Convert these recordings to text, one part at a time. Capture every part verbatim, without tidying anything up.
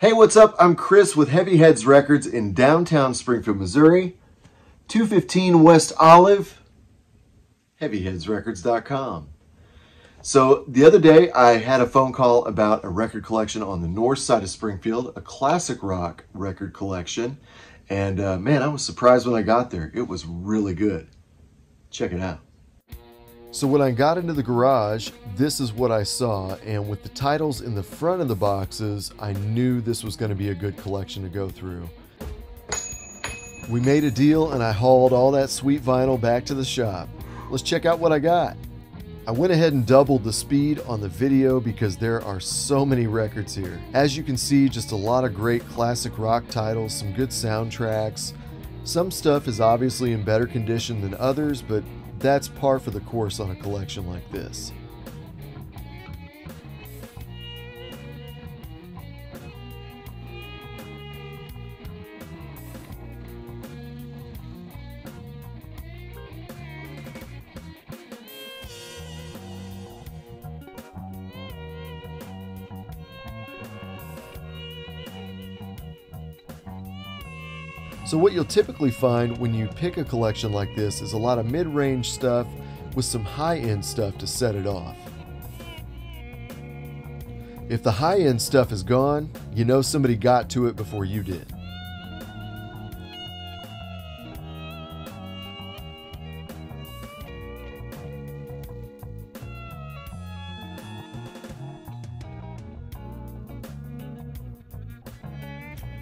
Hey, what's up? I'm Chris with Heavy Heads Records in downtown Springfield, Missouri, two fifteen West Olive, heavy heads records dot com. So the other day I had a phone call about a record collection on the north side of Springfield, a classic rock record collection, and uh, man, I was surprised when I got there. It was really good. Check it out. So when I got into the garage, this is what I saw, and with the titles in the front of the boxes, I knew this was going to be a good collection to go through. We made a deal and I hauled all that sweet vinyl back to the shop. Let's check out what I got. I went ahead and doubled the speed on the video because there are so many records here. As you can see, just a lot of great classic rock titles, some good soundtracks. Some stuff is obviously in better condition than others, but that's par for the course on a collection like this. So what you'll typically find when you pick a collection like this is a lot of mid-range stuff with some high-end stuff to set it off. If the high-end stuff is gone, you know somebody got to it before you did.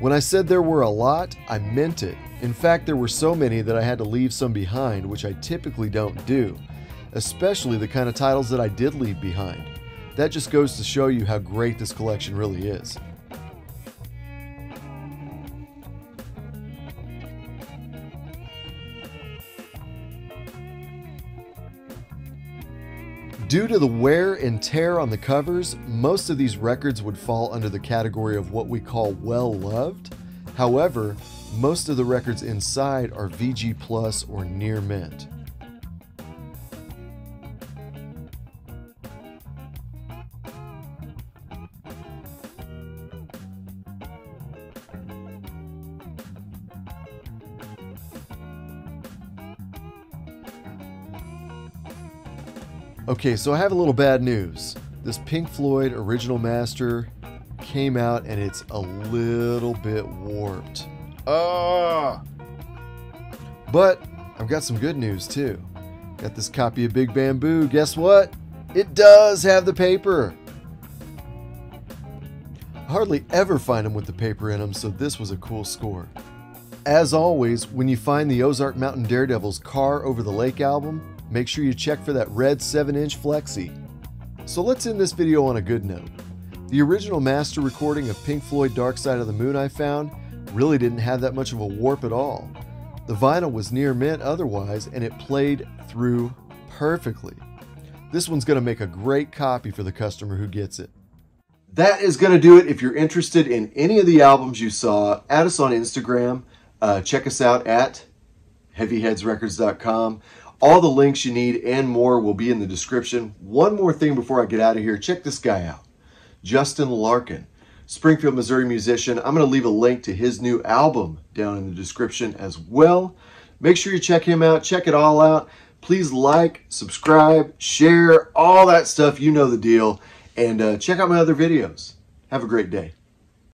When I said there were a lot, I meant it. In fact, there were so many that I had to leave some behind, which I typically don't do, especially the kind of titles that I did leave behind. That just goes to show you how great this collection really is. Due to the wear and tear on the covers, most of these records would fall under the category of what we call well-loved. However, most of the records inside are V G Plus or near mint. Okay, so I have a little bad news. This Pink Floyd original master came out and it's a little bit warped. Ah! But I've got some good news too. Got this copy of Big Bamboo. Guess what? It does have the paper. I hardly ever find them with the paper in them, so this was a cool score. As always, when you find the Ozark Mountain Daredevils Car Over the Lake album, make sure you check for that red seven inch flexi. So let's end this video on a good note. The original master recording of Pink Floyd Dark Side of the Moon I found really didn't have that much of a warp at all. The vinyl was near mint otherwise, and it played through perfectly. This one's going to make a great copy for the customer who gets it. That is going to do it. If you're interested in any of the albums you saw, add us on Instagram. Uh, check us out at heavy heads records dot com. All the links you need and more will be in the description. One more thing before I get out of here. Check this guy out. Justin Larkin, Springfield, Missouri musician. I'm going to leave a link to his new album down in the description as well. Make sure you check him out. Check it all out. Please like, subscribe, share, all that stuff. You know the deal. And uh, check out my other videos. Have a great day.